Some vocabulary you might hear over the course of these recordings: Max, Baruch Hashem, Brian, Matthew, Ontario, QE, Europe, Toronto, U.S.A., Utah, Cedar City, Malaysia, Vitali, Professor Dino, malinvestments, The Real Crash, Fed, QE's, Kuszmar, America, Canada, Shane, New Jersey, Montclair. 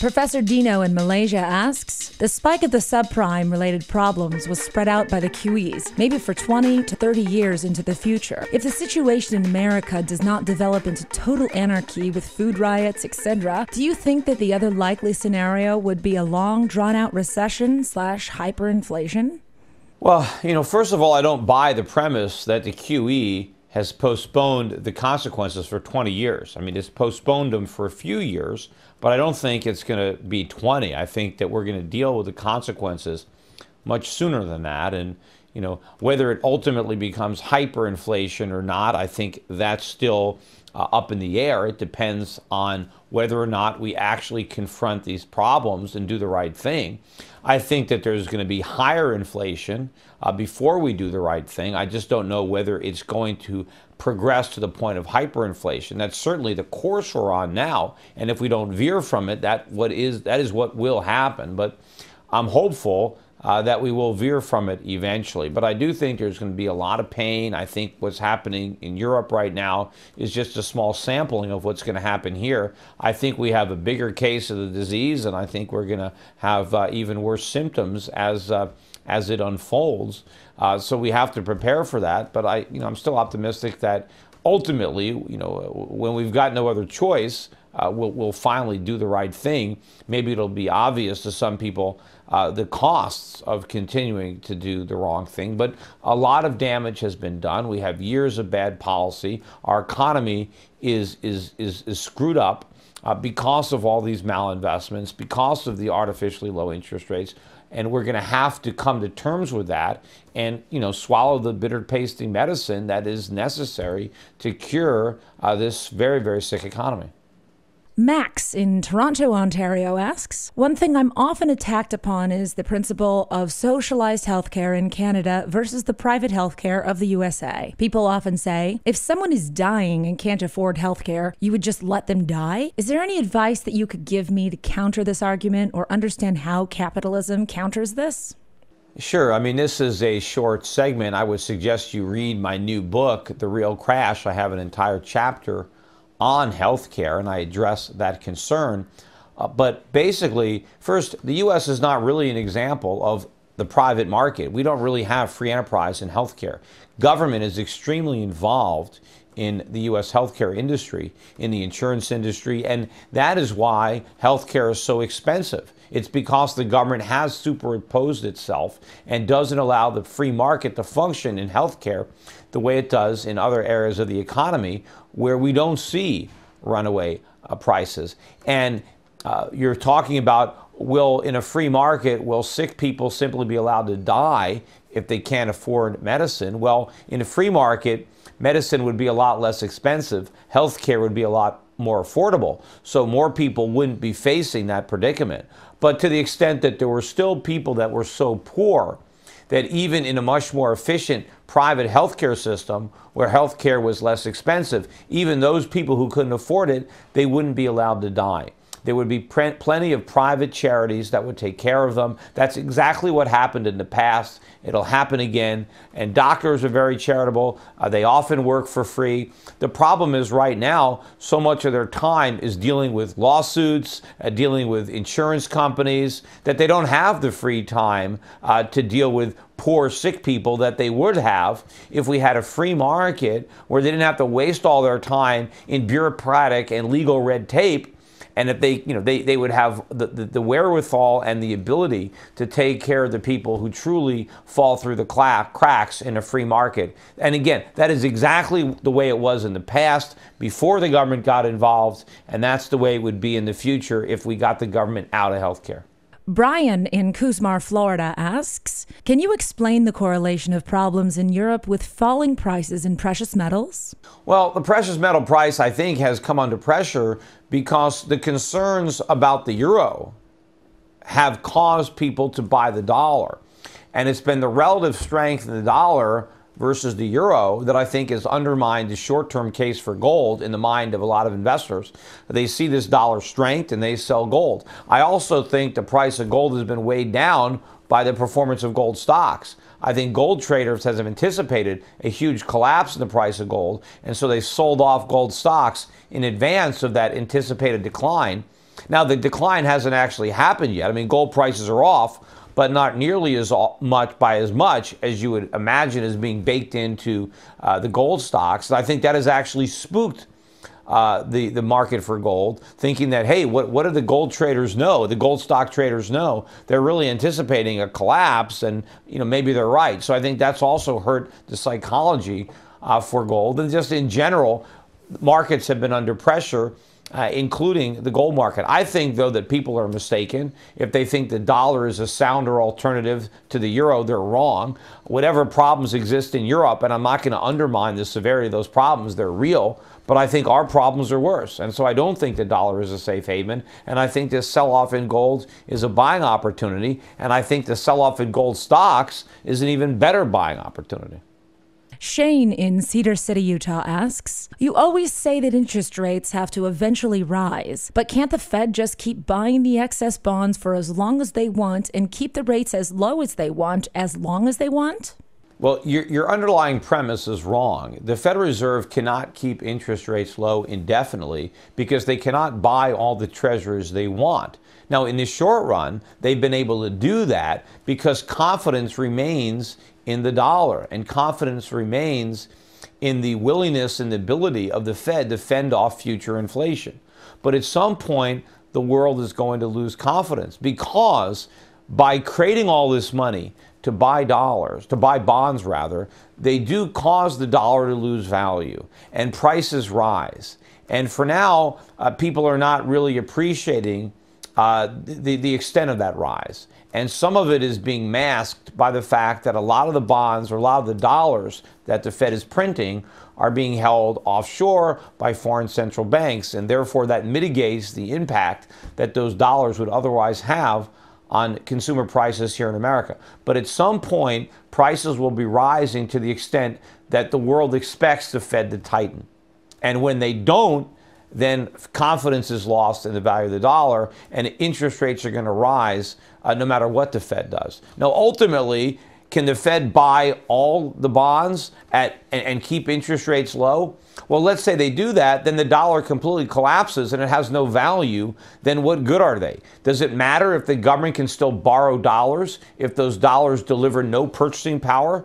Professor Dino in Malaysia asks, the spike of the subprime-related problems was spread out by the QEs, maybe for 20 to 30 years into the future. If the situation in America does not develop into total anarchy with food riots, etc., do you think that the other likely scenario would be a long, drawn-out recession/hyperinflation? Well, you know, first of all, I don't buy the premise that the QE has postponed the consequences for 20 years. I mean, it's postponed them for a few years, but I don't think it's going to be 20. I think that we're going to deal with the consequences much sooner than that. And, you know, whether it ultimately becomes hyperinflation or not, I think that's still up in the air. It depends on whether or not we actually confront these problems and do the right thing. I think that there's going to be higher inflation before we do the right thing. I just don't know whether it's going to progress to the point of hyperinflation. That's certainly the course we're on now, and if we don't veer from it, that is what will happen. But I'm hopeful that we will veer from it eventually. But I do think there's going to be a lot of pain. I think what's happening in Europe right now is just a small sampling of what's going to happen here. I think we have a bigger case of the disease, and I think we're going to have even worse symptoms as it unfolds. So we have to prepare for that. But I'm still optimistic that ultimately, you know, when we've got no other choice, we'll finally do the right thing. Maybe it'll be obvious to some people the costs of continuing to do the wrong thing. But a lot of damage has been done. We have years of bad policy. Our economy is screwed up because of all these malinvestments, because of the artificially low interest rates. And we're going to have to come to terms with that and, you know, swallow the bitter tasting medicine that is necessary to cure this very, very sick economy. Max in Toronto, Ontario asks, one thing I'm often attacked upon is the principle of socialized healthcare in Canada versus the private healthcare of the USA. People often say, if someone is dying and can't afford healthcare, you would just let them die? Is there any advice that you could give me to counter this argument or understand how capitalism counters this? Sure. I mean, this is a short segment. I would suggest you read my new book, The Real Crash. I have an entire chapter on healthcare, and I address that concern. But basically, first, the U.S. is not really an example of the private market. We don't really have free enterprise in healthcare. Government is extremely involved in the U.S. healthcare industry, in the insurance industry, and that is why healthcare is so expensive. It's because the government has superimposed itself and doesn't allow the free market to function in healthcare the way it does in other areas of the economy where we don't see runaway prices. And you're talking about, will in a free market, will sick people simply be allowed to die if they can't afford medicine? Well, in a free market, medicine would be a lot less expensive. Healthcare would be a lot more affordable, so more people wouldn't be facing that predicament. But to the extent that there were still people that were so poor that even in a much more efficient private healthcare system where healthcare was less expensive, even those people who couldn't afford it, they wouldn't be allowed to die. There would be plenty of private charities that would take care of them. That's exactly what happened in the past. It'll happen again. And doctors are very charitable. They often work for free. The problem is right now, so much of their time is dealing with lawsuits, dealing with insurance companies, that they don't have the free time to deal with poor sick people that they would have if we had a free market where they didn't have to waste all their time in bureaucratic and legal red tape. And if they, you know, they would have the wherewithal and the ability to take care of the people who truly fall through the cracks in a free market. And again, that is exactly the way it was in the past before the government got involved. And that's the way it would be in the future if we got the government out of healthcare. Brian in Kuzmar, Florida asks, can you explain the correlation of problems in Europe with falling prices in precious metals? Well, the precious metal price, I think, has come under pressure because the concerns about the euro have caused people to buy the dollar. And it's been the relative strength of the dollar versus the euro that I think has undermined the short-term case for gold in the mind of a lot of investors. They see this dollar strength and they sell gold. I also think the price of gold has been weighed down by the performance of gold stocks. I think gold traders have anticipated a huge collapse in the price of gold, and so they sold off gold stocks in advance of that anticipated decline. Now, the decline hasn't actually happened yet. I mean, gold prices are off, but not nearly as much by as much as you would imagine is being baked into the gold stocks. And I think that has actually spooked the market for gold, thinking that, hey, what do the gold traders know? The gold stock traders know? They're really anticipating a collapse, and you know, maybe they're right. So I think that's also hurt the psychology for gold. And just in general, markets have been under pressure, including the gold market. I think, though, that people are mistaken. If they think the dollar is a sounder alternative to the euro, they're wrong. Whatever problems exist in Europe, and I'm not going to undermine the severity of those problems, they're real, but I think our problems are worse. And so I don't think the dollar is a safe haven, and I think this sell-off in gold is a buying opportunity, and I think the sell-off in gold stocks is an even better buying opportunity. Shane in Cedar City, Utah asks, you always say that interest rates have to eventually rise, but can't the Fed just keep buying the excess bonds for as long as they want and keep the rates as low as they want as long as they want? Well, your underlying premise is wrong. The Federal Reserve cannot keep interest rates low indefinitely because they cannot buy all the treasuries they want. Now, in the short run, they've been able to do that because confidence remains in the dollar, and confidence remains in the willingness and the ability of the Fed to fend off future inflation. But at some point, the world is going to lose confidence, because by creating all this money to buy dollars, to buy bonds rather, they do cause the dollar to lose value, and prices rise. And for now, people are not really appreciating the extent of that rise. And some of it is being masked by the fact that a lot of the bonds, or a lot of the dollars that the Fed is printing, are being held offshore by foreign central banks. And therefore, that mitigates the impact that those dollars would otherwise have on consumer prices here in America. But at some point, prices will be rising to the extent that the world expects the Fed to tighten. And when they don't, then confidence is lost in the value of the dollar, and interest rates are going to rise no matter what the Fed does. Now, ultimately, can the Fed buy all the bonds and keep interest rates low? Well, let's say they do that, then the dollar completely collapses and it has no value. Then what good are they? Does it matter if the government can still borrow dollars if those dollars deliver no purchasing power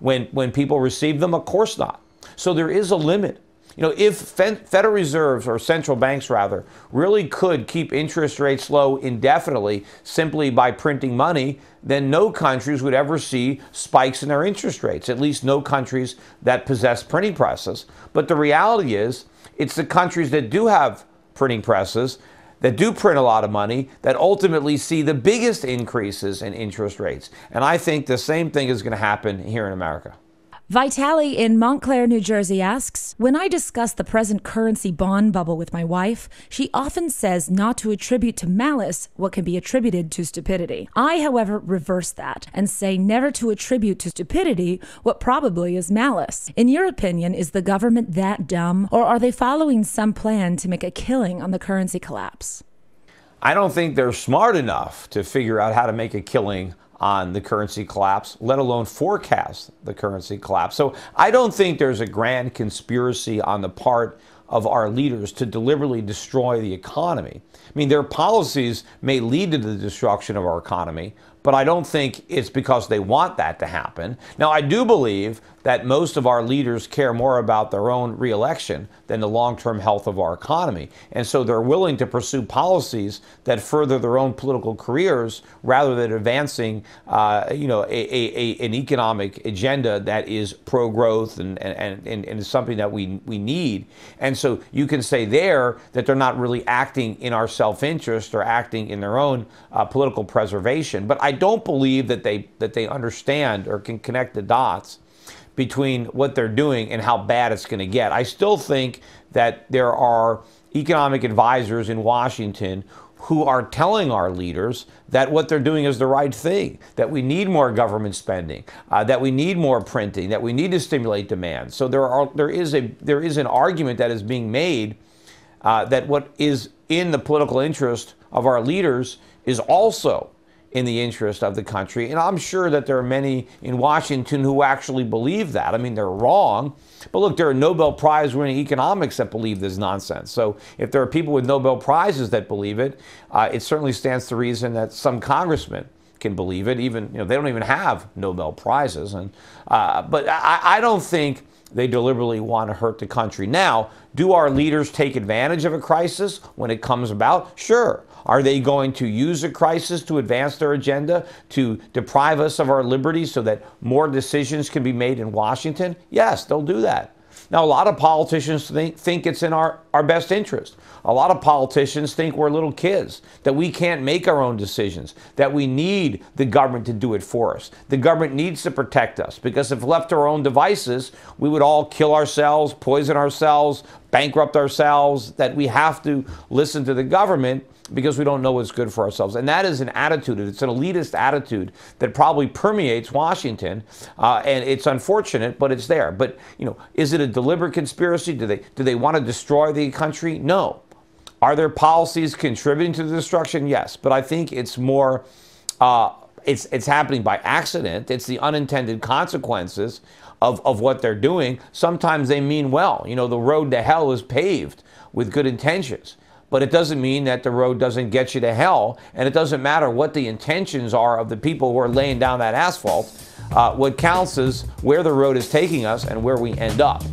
when people receive them? Of course not. So there is a limit. You know, if Federal Reserves, or central banks rather, really could keep interest rates low indefinitely simply by printing money, then no countries would ever see spikes in their interest rates, at least no countries that possess printing presses. But the reality is, it's the countries that do have printing presses, that do print a lot of money, that ultimately see the biggest increases in interest rates. And I think the same thing is going to happen here in America. Vitali in Montclair, New Jersey asks, when I discuss the present currency bond bubble with my wife, she often says not to attribute to malice what can be attributed to stupidity. I, however, reverse that and say never to attribute to stupidity what probably is malice. In your opinion, is the government that dumb, or are they following some plan to make a killing on the currency collapse? I don't think they're smart enough to figure out how to make a killing on the currency collapse, let alone forecast the currency collapse. So I don't think there's a grand conspiracy on the part of our leaders to deliberately destroy the economy. I mean, their policies may lead to the destruction of our economy, but I don't think it's because they want that to happen. Now, I do believe that most of our leaders care more about their own re-election than the long-term health of our economy. And so they're willing to pursue policies that further their own political careers rather than advancing an economic agenda that is pro-growth and is something that we need. And so you can say there that they're not really acting in our self-interest or acting in their own political preservation. But I don't believe that they understand or can connect the dots between what they're doing and how bad it's going to get. I still think that there are economic advisors in Washington who are telling our leaders that what they're doing is the right thing, that we need more government spending, that we need more printing, that we need to stimulate demand. So there is an argument that is being made that what is in the political interest of our leaders is also in the interest of the country. And I'm sure that there are many in Washington who actually believe that. I mean, they're wrong. But look, there are Nobel Prize winning economics that believe this nonsense. So if there are people with Nobel Prizes that believe it, it certainly stands to reason that some congressmen can believe it. Even, you know, they don't even have Nobel Prizes. And but I don't think they deliberately want to hurt the country. Now, do our leaders take advantage of a crisis when it comes about? Sure. Are they going to use a crisis to advance their agenda, to deprive us of our liberties so that more decisions can be made in Washington? Yes, they'll do that. Now, a lot of politicians think it's in our best interest. A lot of politicians think we're little kids, that we can't make our own decisions, that we need the government to do it for us. The government needs to protect us, because if left to our own devices, we would all kill ourselves, poison ourselves, bankrupt ourselves, that we have to listen to the government because we don't know what's good for ourselves. And that is an attitude, it's an elitist attitude that probably permeates Washington, and it's unfortunate, but it's there. But, you know, is it a deliberate conspiracy? Do they want to destroy the country? No. Are there policies contributing to the destruction? Yes. But I think it's more, it's happening by accident. It's the unintended consequences of what they're doing. Sometimes they mean well. You know, the road to hell is paved with good intentions. But it doesn't mean that the road doesn't get you to hell, and it doesn't matter what the intentions are of the people who are laying down that asphalt. What counts is where the road is taking us and where we end up.